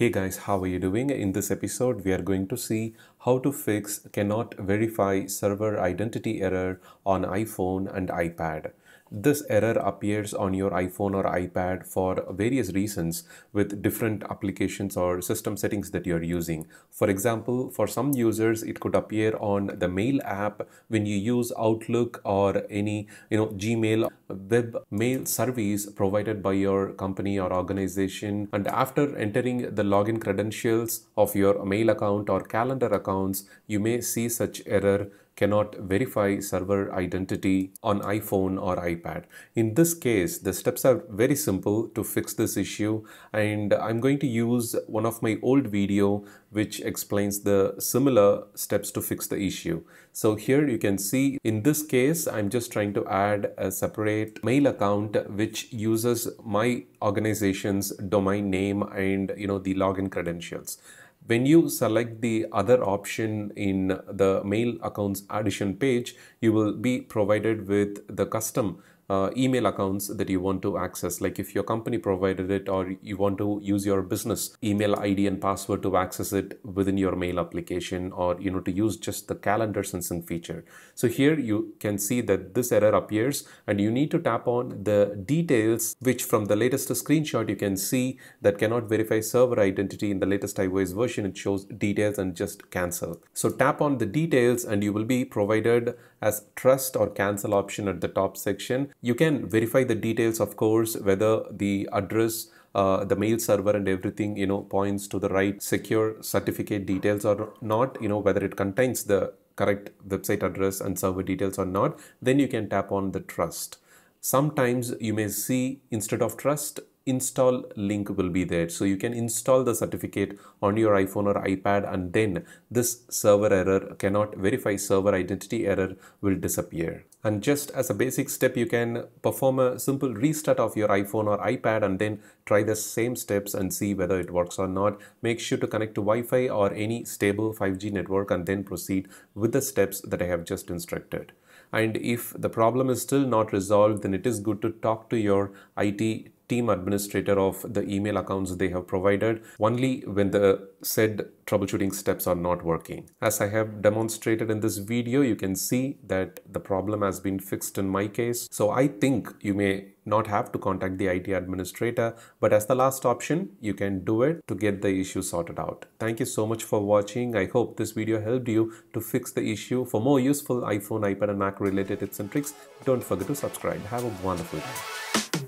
Hey guys, how are you doing? In this episode, we are going to see how to fix cannot verify server identity error on iPhone and iPad. This error appears on your iPhone or iPad for various reasons with different applications or system settings that you're using. For example, for some users, it could appear on the mail app when you use Outlook or any Gmail web mail service provided by your company or organization. And after entering the login credentials of your mail account or calendar accounts, you may see such error. Cannot verify server identity on iPhone or iPad. In this case, the steps are very simple to fix this issue, and I'm going to use one of my old video which explains the similar steps to fix the issue. So here you can see in this case, I'm just trying to add a separate mail account which uses my organization's domain name and the login credentials. When you select the other option in the mail accounts addition page, you will be provided with the custom email accounts that you want to access. Like if your company provided it or you want to use your business email ID and password to access it within your mail application, or to use just the calendar syncing feature. So here you can see that this error appears and you need to tap on the details, which from the latest screenshot you can see that cannot verify server identity. In the latest iOS version, it shows details and just cancel. So tap on the details and you will be provided as trust or cancel option at the top section. You can verify the details, of course, whether the address, the mail server and everything, points to the right secure certificate details or not, whether it contains the correct website address and server details or not. Then you can tap on the trust. Sometimes you may see instead of trust, install link will be there. So you can install the certificate on your iPhone or iPad, and then this server error, cannot verify server identity error, will disappear. And just as a basic step, you can perform a simple restart of your iPhone or iPad and then try the same steps and see whether it works or not. Make sure to connect to Wi-Fi or any stable 5G network and then proceed with the steps that I have just instructed. And if the problem is still not resolved, then it is good to talk to your IT team administrator of the email accounts they have provided only when the said troubleshooting steps are not working. As I have demonstrated in this video, you can see that the problem has been fixed in my case. So I think you may not have to contact the IT administrator, but as the last option, you can do it to get the issue sorted out. Thank you so much for watching. I hope this video helped you to fix the issue. For more useful iPhone, iPad and Mac related tips and tricks, don't forget to subscribe. Have a wonderful day.